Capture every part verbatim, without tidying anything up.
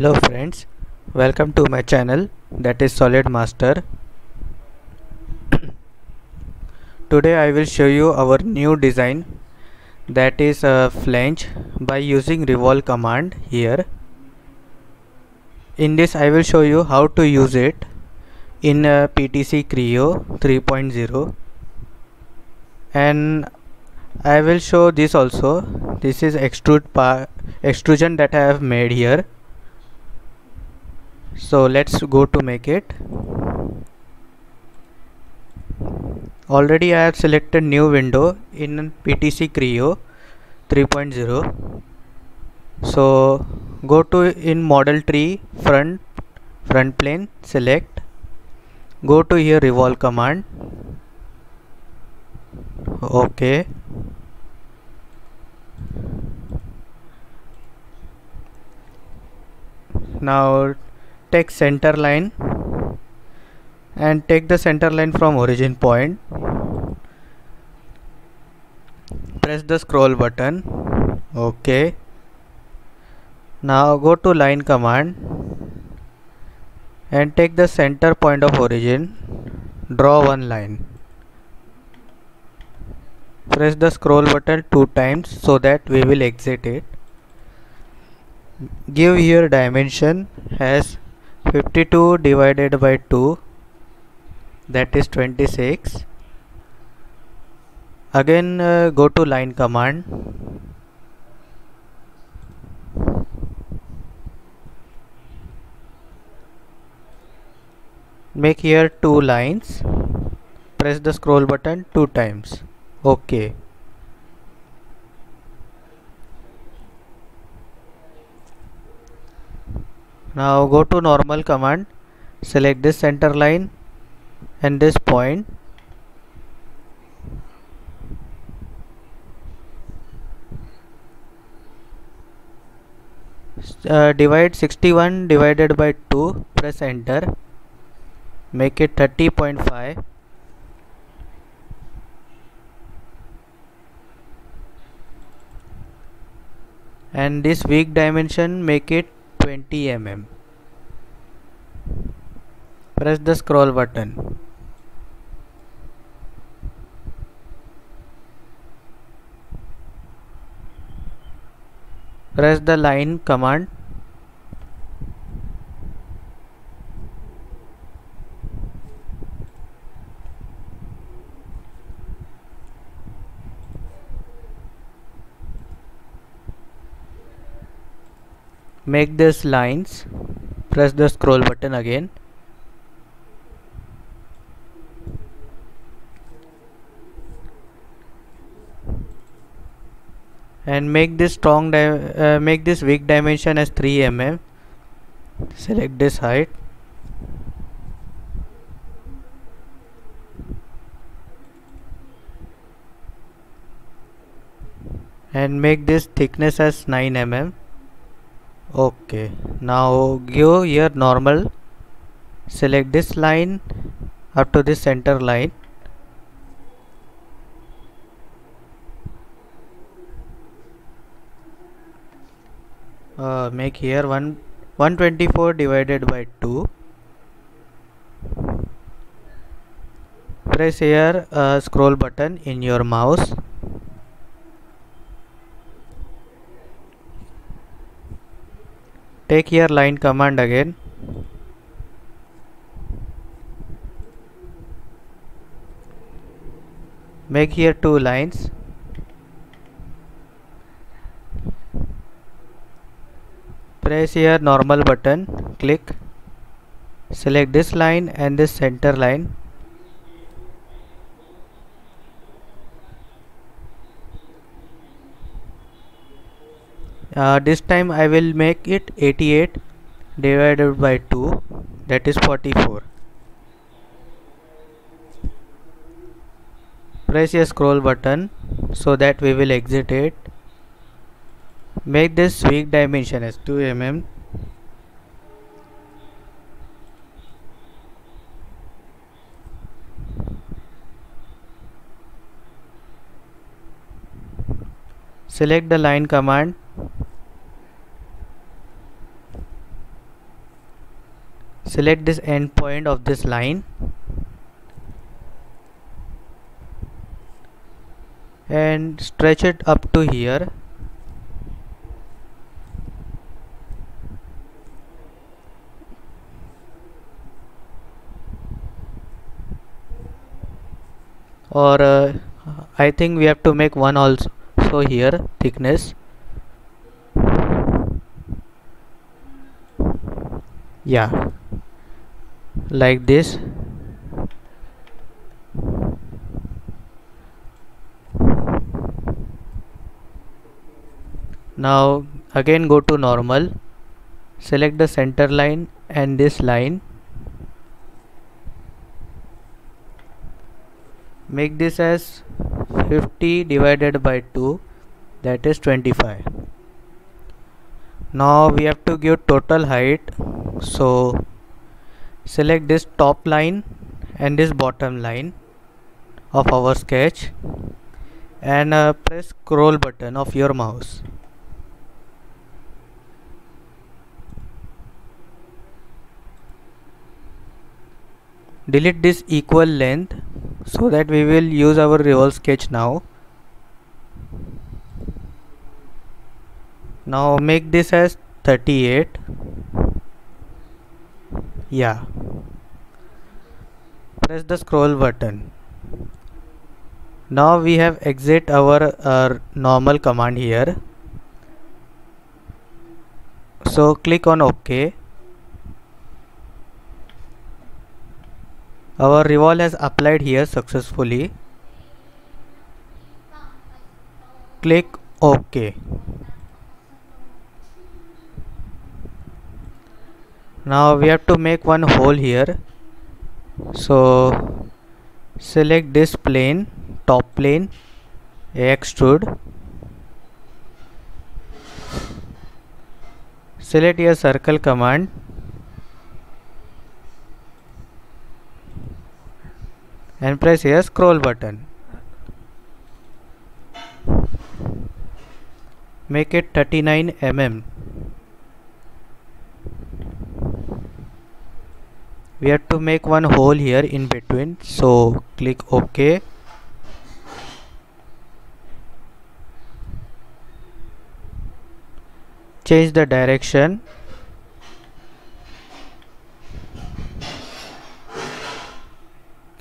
Hello friends, welcome to my channel that is Solid Master. Today I will show you our new design that is a flange by using revolve command here. In this I will show you how to use it in P T C Creo three point zero, and I will show this also. This is extrude part extrusion that I have made here. So let's go to make it. Already I have selected new window in P T C Creo three point zero. So go to in model tree, front front plane, select, go to here revolve command, okay, now take center line and take the center line from origin point. Press the scroll button. Okay. Now go to line command and take the center point of origin. Draw one line. Press the scroll button two times so that we will exit it. Give here dimension as fifty-two divided by two, that is twenty-six. Again uh, go to line command . Make here two lines . Press the scroll button two times . Okay . Now go to normal command, select this center line and this point, uh, divide sixty-one divided by two, press enter, make it thirty point five, and this weak dimension make it twenty millimeters. Press the scroll button. Press the line command. Make these lines. Press the scroll button again. And make this strong uh, make this weak dimension as three millimeters. Select this height. And make this thickness as nine millimeters. Okay, now give here normal, select this line up to this center line, uh, make here one, one hundred twenty-four divided by two, press here uh, scroll button in your mouse. Take here line command again. Make here two lines. Press here normal button. Click. Select this line and this center line. Uh, this time I will make it eighty-eight divided by two, that is forty-four. Press your scroll button so that we will exit it. Make this weak dimension as two millimeters. Select the line command. select this end point of this line and stretch it up to here. Or uh, I think we have to make one also so here thickness. Yeah, like this. Now again go to normal, select the center line and this line. Make this as fifty divided by two, that is twenty-five. Now we have to give total height, so select this top line and this bottom line of our sketch and uh, press scroll button of your mouse. Delete this equal length so that we will use our revolve sketch now. Now make this as thirty-eight. Yeah. Press the scroll button. Now we have exit our uh, normal command here. So click on OK. Our revolve has applied here successfully. Click OK. Now we have to make one hole here. So select this plane, top plane, extrude. Select your circle command. And press here scroll button. Make it thirty-nine millimeters. We have to make one hole here in between, so click OK. Change the direction.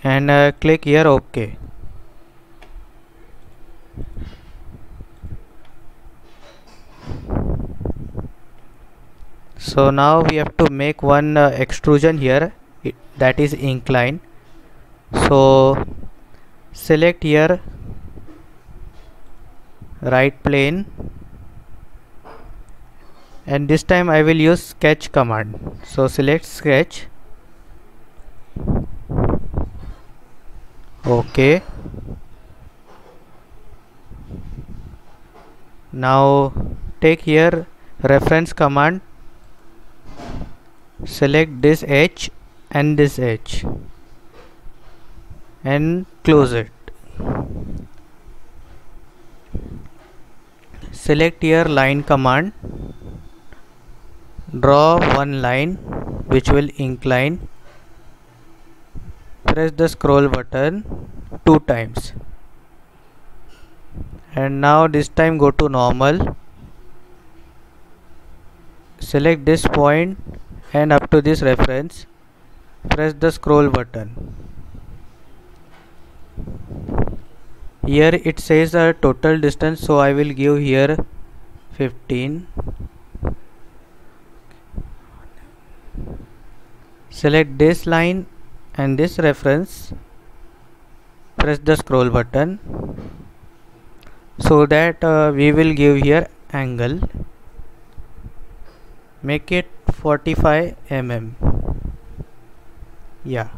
And uh, click here OK. So now we have to make one uh, extrusion here, it, that is incline. So select here right plane, and this time I will use sketch command. So select sketch. OK. Now take here reference command. Select this edge and this edge and close it. Select here line command. Draw one line which will incline. Press the scroll button two times, and now this time go to normal, select this point and up to this reference, press the scroll button. Here it says a total distance, so I will give here fifteen. Select this line and this reference, press the scroll button, so that uh, we will give here angle. Make it forty-five millimeters. Yeah.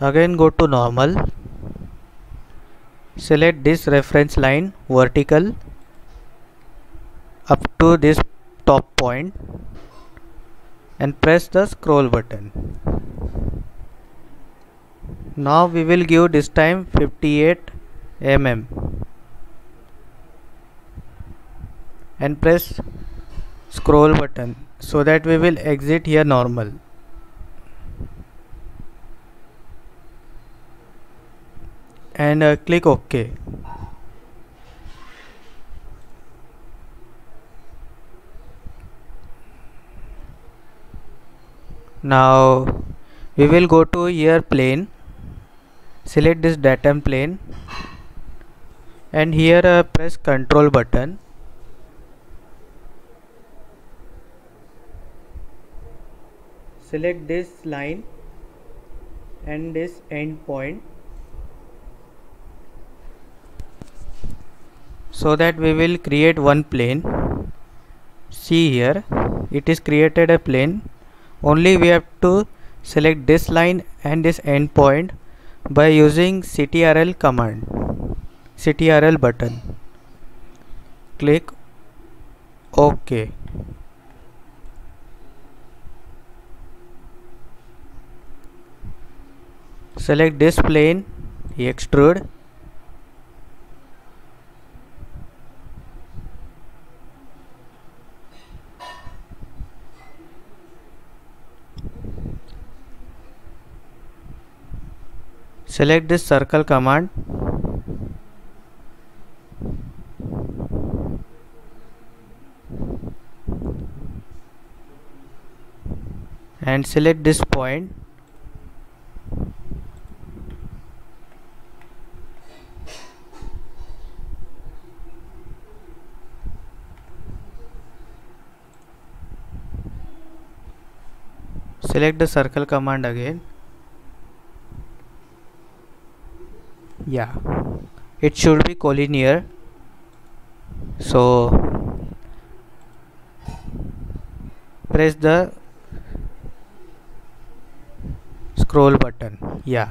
Again go to normal, select this reference line vertical up to this top point and press the scroll button. Now we will give this time fifty-eight millimeters and press scroll button so that we will exit here normal. And uh, click OK. Now we will go to here plane, select this datum plane, and here uh, press control button. Select this line and this end point, so that we will create one plane. See here, it is created a plane. Only we have to select this line and this end point by using C T R L command, C T R L button. Click OK. Select this plane, extrude. Select this circle command, and select this point, select the circle command again. Yeah, it should be collinear, so press the scroll button. Yeah,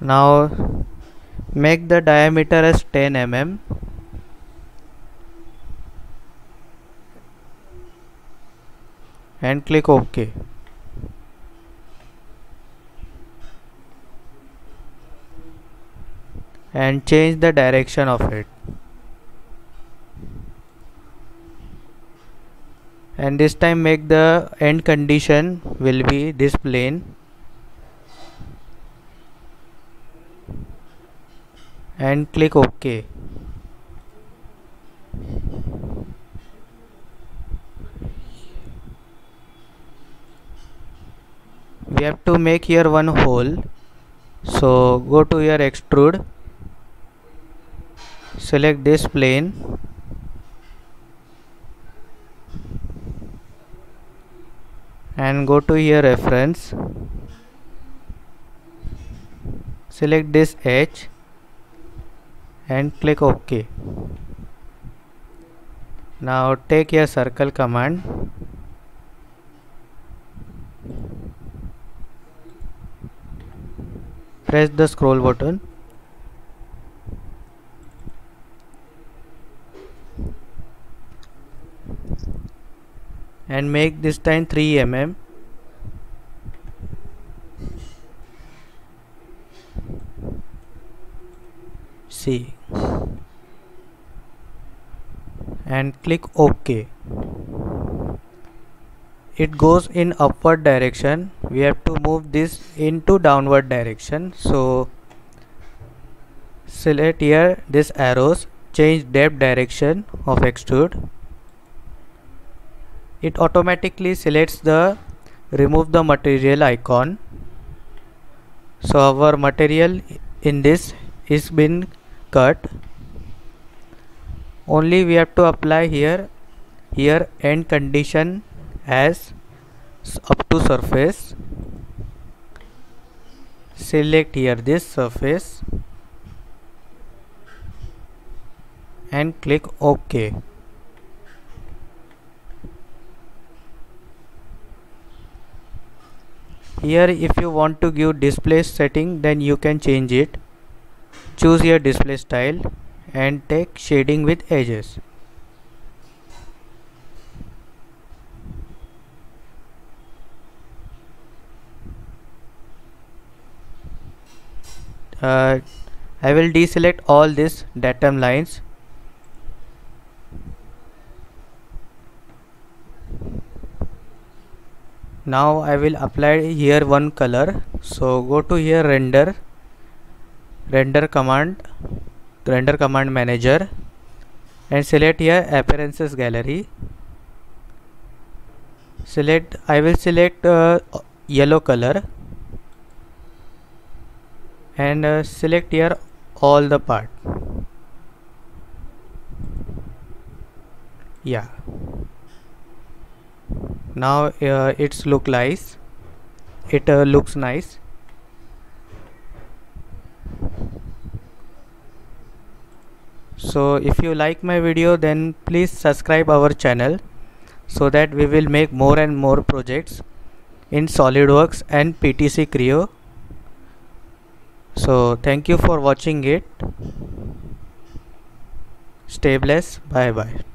now make the diameter as ten millimeters and click OK. And change the direction of it, and this time make the end condition will be this plane, and click OK. We have to make here one hole, so go to your extrude, select this plane, and go to here reference, select this edge and click OK. Now take your circle command . Press the scroll button and make this time three millimeters, see, and click OK. It goes in upward direction. We have to move this into downward direction, so select here this arrows, change depth direction of extrude. It automatically selects the remove the material icon, so our material in this is been cut. Only we have to apply here here end condition as up to surface. Select here this surface and click OK. Here if you want to give display setting, then you can change it. Choose your display style and take shading with edges. Uh, I will deselect all these datum lines Now I will apply here one color. So go to here render, render command, render command manager, and select here appearances gallery. Select, I will select uh, yellow color and uh, select here all the part. Yeah. Now uh, it's look nice. It uh, looks nice. So if you like my video, then please subscribe our channel so that we will make more and more projects in SolidWorks and P T C Creo. So thank you for watching it. Stay blessed. Bye bye.